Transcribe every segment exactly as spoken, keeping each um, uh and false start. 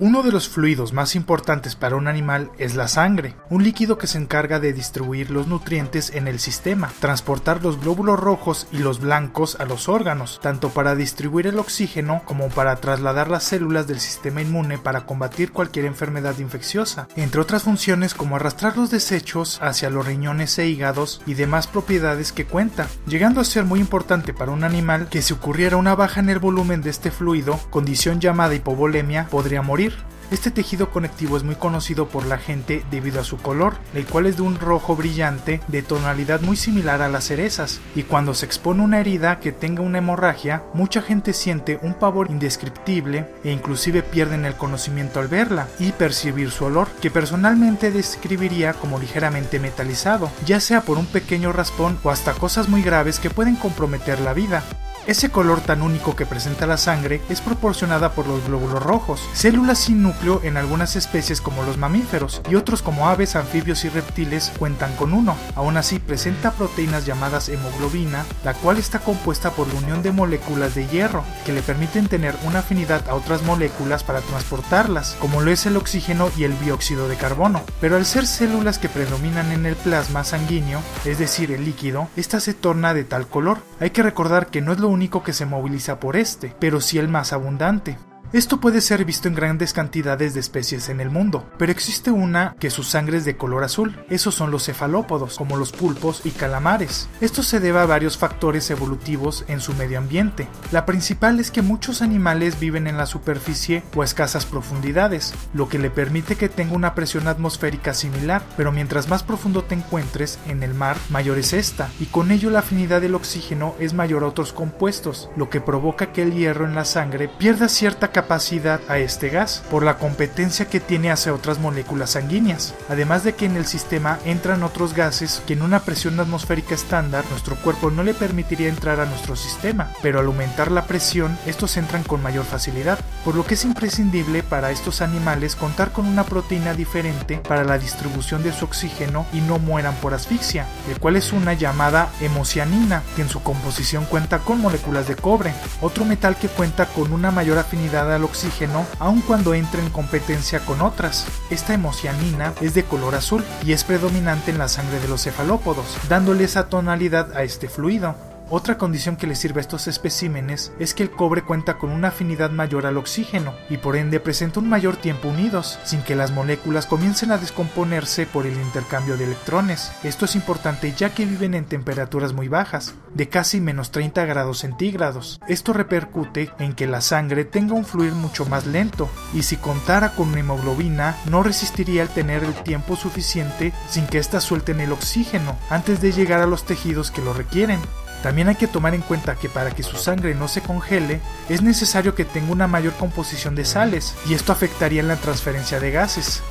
Uno de los fluidos más importantes para un animal es la sangre, un líquido que se encarga de distribuir los nutrientes en el sistema, transportar los glóbulos rojos y los blancos a los órganos, tanto para distribuir el oxígeno como para trasladar las células del sistema inmune para combatir cualquier enfermedad infecciosa, entre otras funciones como arrastrar los desechos hacia los riñones e hígados y demás propiedades que cuenta, llegando a ser muy importante para un animal que si ocurriera una baja en el volumen de este fluido, condición llamada hipovolemia, podría morir. Este tejido conectivo es muy conocido por la gente debido a su color, el cual es de un rojo brillante de tonalidad muy similar a las cerezas, y cuando se expone una herida que tenga una hemorragia, mucha gente siente un pavor indescriptible e inclusive pierden el conocimiento al verla y percibir su olor, que personalmente describiría como ligeramente metalizado, ya sea por un pequeño raspón o hasta cosas muy graves que pueden comprometer la vida. Ese color tan único que presenta la sangre es proporcionada por los glóbulos rojos, células sin núcleo en algunas especies como los mamíferos, y otros como aves, anfibios y reptiles cuentan con uno. Aún así presenta proteínas llamadas hemoglobina, la cual está compuesta por la unión de moléculas de hierro, que le permiten tener una afinidad a otras moléculas para transportarlas, como lo es el oxígeno y el dióxido de carbono. Pero al ser células que predominan en el plasma sanguíneo, es decir, el líquido, esta se torna de tal color. Hay que recordar que no es lo único único que se moviliza por este, pero sí el más abundante. Esto puede ser visto en grandes cantidades de especies en el mundo, pero existe una que su sangre es de color azul. Esos son los cefalópodos, como los pulpos y calamares. Esto se debe a varios factores evolutivos en su medio ambiente. La principal es que muchos animales viven en la superficie o a escasas profundidades, lo que le permite que tenga una presión atmosférica similar, pero mientras más profundo te encuentres en el mar, mayor es esta, y con ello la afinidad del oxígeno es mayor a otros compuestos, lo que provoca que el hierro en la sangre pierda cierta capacidad a este gas por la competencia que tiene hacia otras moléculas sanguíneas, además de que en el sistema entran otros gases que en una presión atmosférica estándar nuestro cuerpo no le permitiría entrar a nuestro sistema, pero al aumentar la presión estos entran con mayor facilidad, por lo que es imprescindible para estos animales contar con una proteína diferente para la distribución de su oxígeno y no mueran por asfixia, el cual es una llamada hemocianina, que en su composición cuenta con moléculas de cobre, otro metal que cuenta con una mayor afinidad al oxígeno aun cuando entra en competencia con otras. Esta hemocianina es de color azul y es predominante en la sangre de los cefalópodos, dándole esa tonalidad a este fluido. Otra condición que les sirve a estos especímenes es que el cobre cuenta con una afinidad mayor al oxígeno y por ende presenta un mayor tiempo unidos, sin que las moléculas comiencen a descomponerse por el intercambio de electrones. Esto es importante ya que viven en temperaturas muy bajas, de casi menos treinta grados centígrados. Esto repercute en que la sangre tenga un fluir mucho más lento, y si contara con hemoglobina no resistiría al tener el tiempo suficiente sin que éstas suelten el oxígeno antes de llegar a los tejidos que lo requieren. También hay que tomar en cuenta que para que su sangre no se congele, es necesario que tenga una mayor composición de sales, y esto afectaría en la transferencia de gases.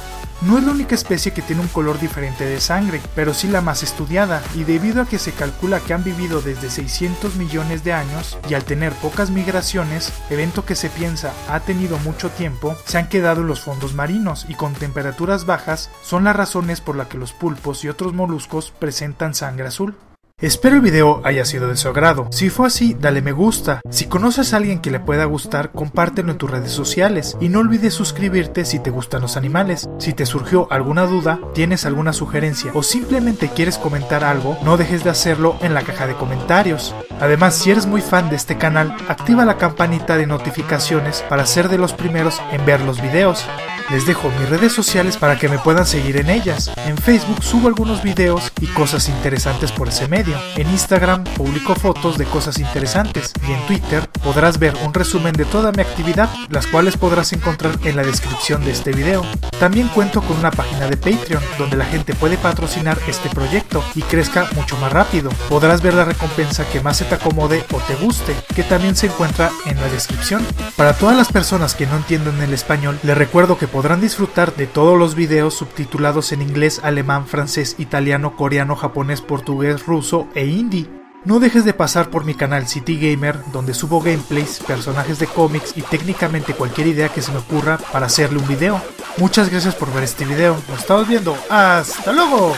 No es la única especie que tiene un color diferente de sangre, pero sí la más estudiada, y debido a que se calcula que han vivido desde seiscientos millones de años, y al tener pocas migraciones, evento que se piensa ha tenido mucho tiempo, se han quedado en los fondos marinos, y con temperaturas bajas son las razones por las que los pulpos y otros moluscos presentan sangre azul. Espero el video haya sido de su agrado. Si fue así, dale me gusta. Si conoces a alguien que le pueda gustar, compártelo en tus redes sociales y no olvides suscribirte si te gustan los animales. Si te surgió alguna duda, tienes alguna sugerencia o simplemente quieres comentar algo, no dejes de hacerlo en la caja de comentarios. Además, si eres muy fan de este canal, activa la campanita de notificaciones para ser de los primeros en ver los videos. Les dejo mis redes sociales para que me puedan seguir en ellas. En Facebook subo algunos videos y cosas interesantes por ese medio. En Instagram publico fotos de cosas interesantes. Y en Twitter podrás ver un resumen de toda mi actividad, las cuales podrás encontrar en la descripción de este video. También cuento con una página de Patreon, donde la gente puede patrocinar este proyecto y crezca mucho más rápido. Podrás ver la recompensa que más se te acomode o te guste, que también se encuentra en la descripción. Para todas las personas que no entienden el español, les recuerdo que podrán disfrutar de todos los videos subtitulados en inglés, alemán, francés, italiano, coreano, japonés, portugués, ruso e hindi. No dejes de pasar por mi canal CityGamer, donde subo gameplays, personajes de cómics y técnicamente cualquier idea que se me ocurra para hacerle un video. Muchas gracias por ver este video, nos estamos viendo, ¡hasta luego!